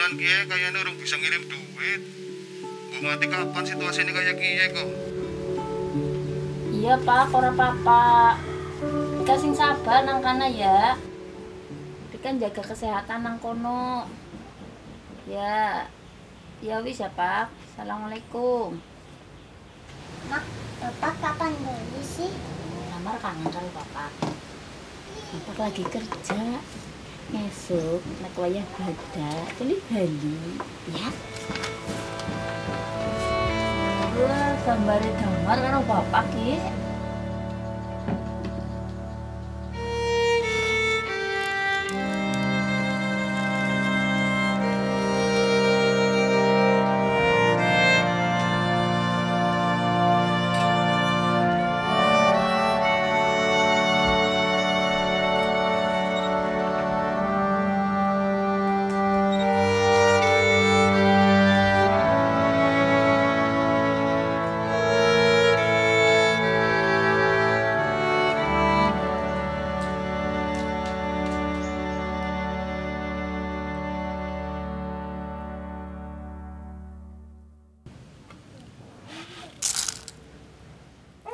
bulan kiye kayaknya orang bisa ngirim duit. Gue ngerti kapan situasi ini kayak kiye kok. Iya pak, ora apa-apa. Kita sing sabar nang kana ya. Kita kan jaga kesehatan nang kono. Ya. Ya wis ya pak. Assalamualaikum. Mak, bapak kapan beli sih? Lamar kangen karo bapak. Bapak lagi kerja. Esok nek wayah badak teli bali ya. Wah, sambare damar karo bapak ki.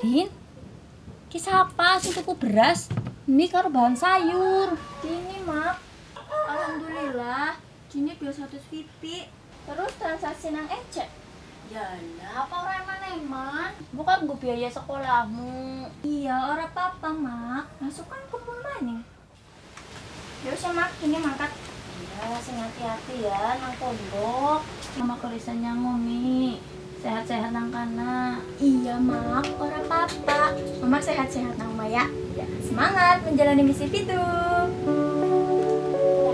Din, ki sapa sing tuku beras, mie karo bahan sayur. Gini, Mak. Alhamdulillah, gini 200 pipi. Terus transaksi nang ejek. Yalah, apa ora eman-eman? Bukan nggo biaya sekolahmu. Iya, ora apa-apa, Mak. Masuk kan kumpul maning. Ya wis, Mak, gini mangkat. Iya, sing hati-hati ya nang pondok. Mama kurisan nyangoni. Sehat-sehat nang kana. Iya mak, ora apa-apa. Mama sehat-sehat nang Maya. Ya. Semangat menjalani misi Vtube.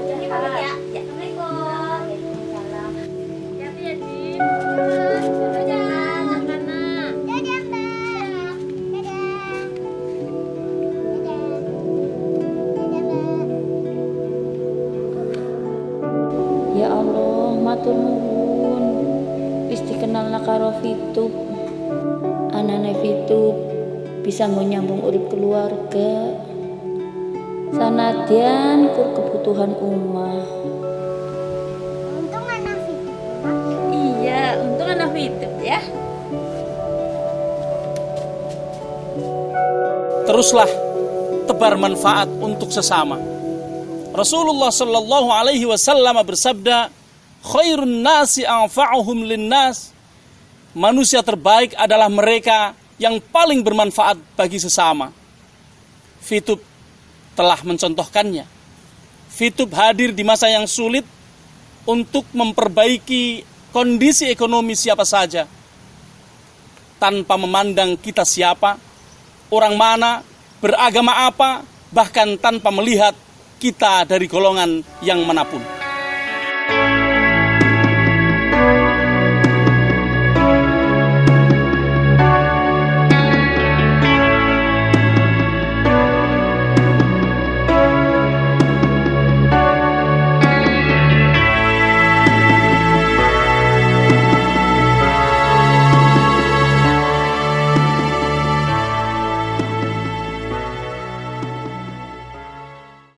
Jadi pamit ya. Ya. Assalamualaikum. Waalaikumsalam. Ya Din. Dadah nang kana. Dadah Mbak. Dadah. Dadah. Dadah Mbak. Ya Allah, matur nuwun. Wis dikenalna karo Vtube, anane Vtube bisa nyambung urip keluarga sanadyan kur kebutuhan omah. Untung ana Vtube. Iya, untung ana Vtube ya. Teruslah tebar manfaat untuk sesama. Rasulullah Shallallahu Alaihi Wasallam bersabda, khairun nasi anfa'uhum linnas. Manusia terbaik adalah mereka yang paling bermanfaat bagi sesama. Vtube telah mencontohkannya. Vtube hadir di masa yang sulit untuk memperbaiki kondisi ekonomi siapa saja, tanpa memandang kita siapa, orang mana, beragama apa, bahkan tanpa melihat kita dari golongan yang manapun.